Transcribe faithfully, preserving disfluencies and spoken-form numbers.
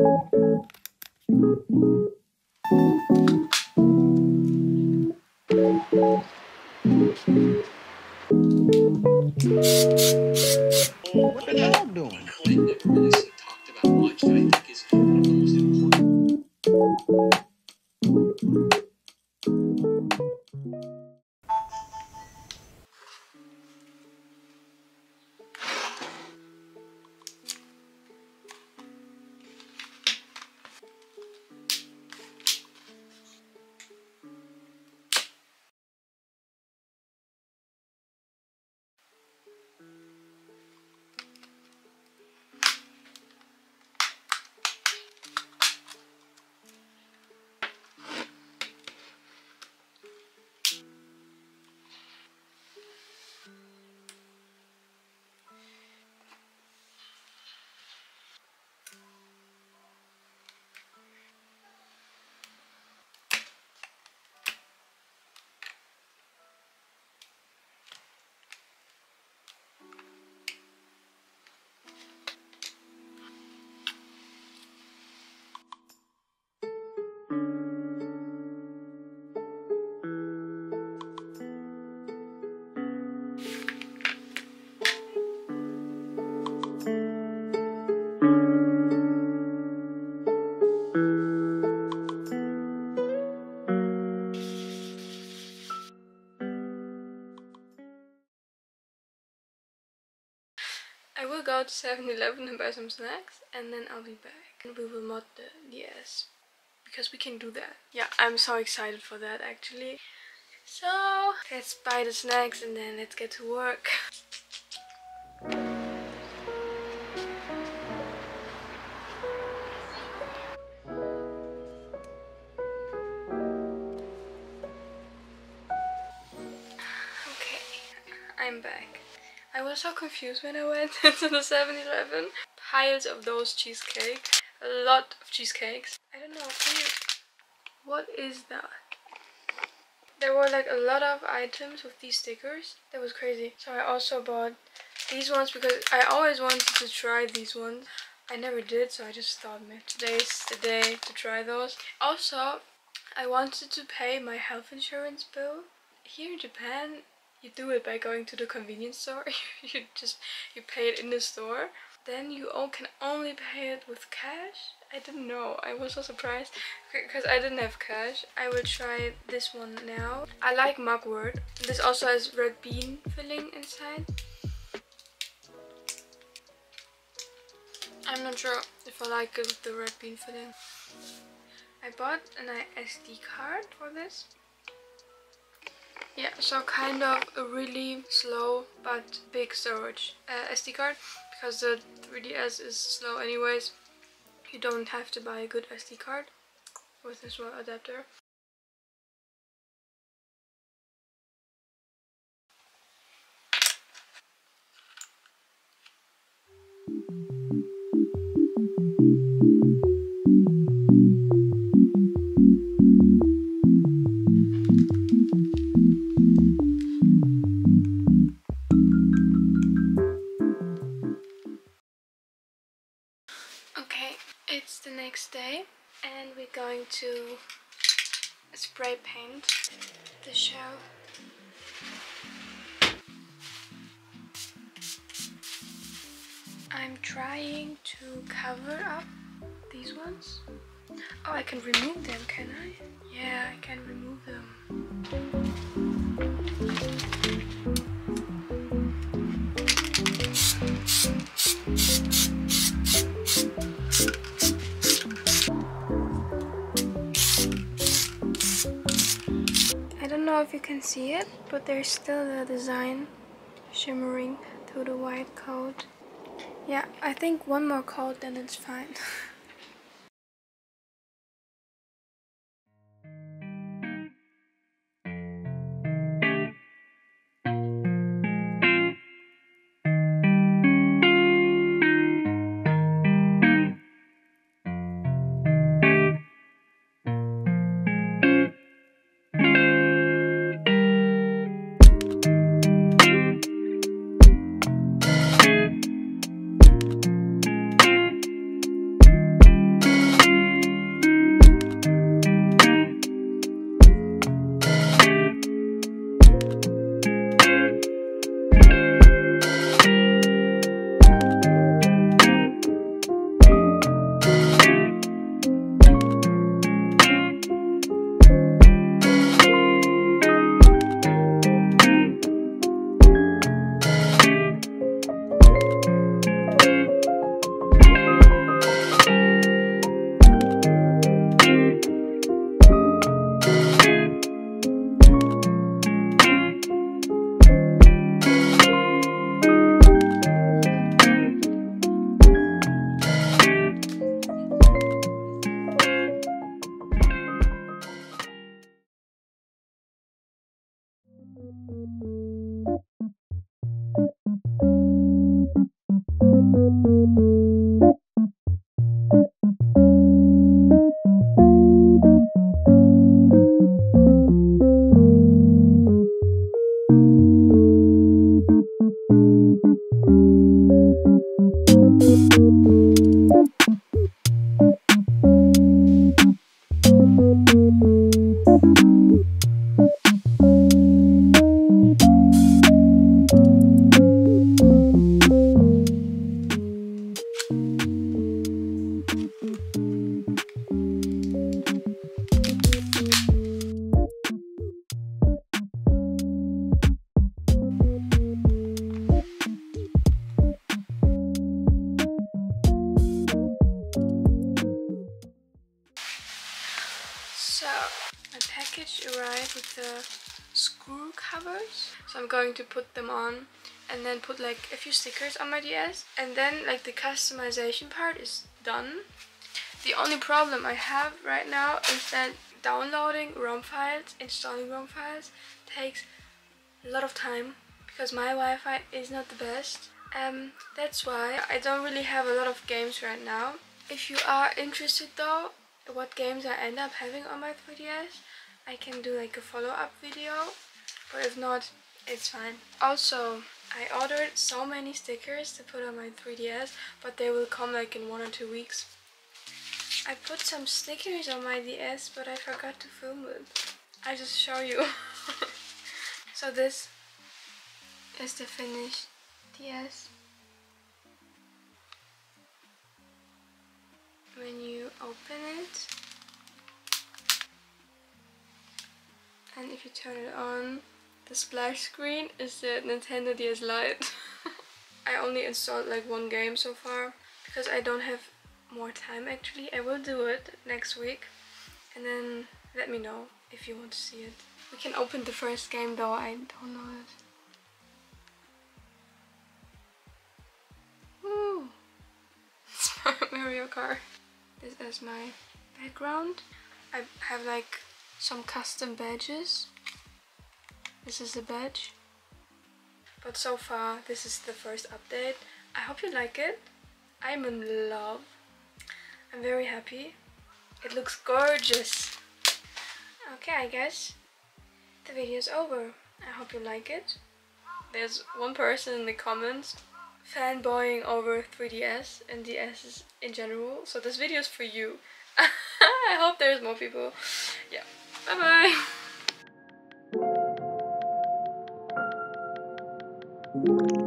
What the dog doing? Go to seven eleven and buy some snacks, and then I'll be back and we will mod the D S because we can do that. Yeah, I'm so excited for that actually. So let's buy the snacks and then let's get to work. Okay, I'm back. I was so confused when I went to the seven eleven. Piles of those cheesecakes. A lot of cheesecakes. I don't know. What is that? There were like a lot of items with these stickers. That was crazy. So I also bought these ones because I always wanted to try these ones. I never did, so I just thought, man, today's the day to try those. Also, I wanted to pay my health insurance bill. Here in Japan, you do it by going to the convenience store. you just you pay it in the store. Then you all can only pay it with cash. I didn't know. I was so surprised because I didn't have cash. I will try this one now. I like mugwort. This also has red bean filling inside. I'm not sure if I like it with the red bean filling. I bought an I S D card for this. Yeah, so kind of a really slow but big storage uh, S D card, because the three D S is slow anyways. You don't have to buy a good S D card with this one adapter. Day, and we're going to spray paint the shelf. I'm trying to cover up these ones. Oh, I can remove them, can I? Yeah, I can remove them. If you can see it, but there's still the design shimmering through the white coat. Yeah, I think one more coat, then it's fine. So my package arrived with the screw covers, so I'm going to put them on and then put like a few stickers on my D S, and then like the customization part is done. The only problem I have right now is that downloading ROM files, installing ROM files takes a lot of time because my Wi-Fi is not the best. Um, that's why I don't really have a lot of games right now. If you are interested though what games I end up having on my three D S, I can do like a follow-up video, but if not, it's fine. Also, I ordered so many stickers to put on my three D S, but they will come like in one or two weeks. I put some stickers on my D S, but I forgot to film it. I just show you. So this is the finished D S. When you open it, and if you turn it on, the splash screen is the Nintendo D S Lite. I only installed like one game so far because I don't have more time actually. I will do it next week and then let me know if you want to see it. We can open the first game though, I don't know it. Woo! It's Mario Kart. This is my background. I have like some custom badges. This is the badge. But so far this is the first update. I hope you like it. I'm in love. I'm very happy. It looks gorgeous. Okay, I guess the video is over. I hope you like it. There's one person in the comments fanboying over three D S and D Ss in general, so this video is for you. I hope there's more people. Yeah. Bye bye.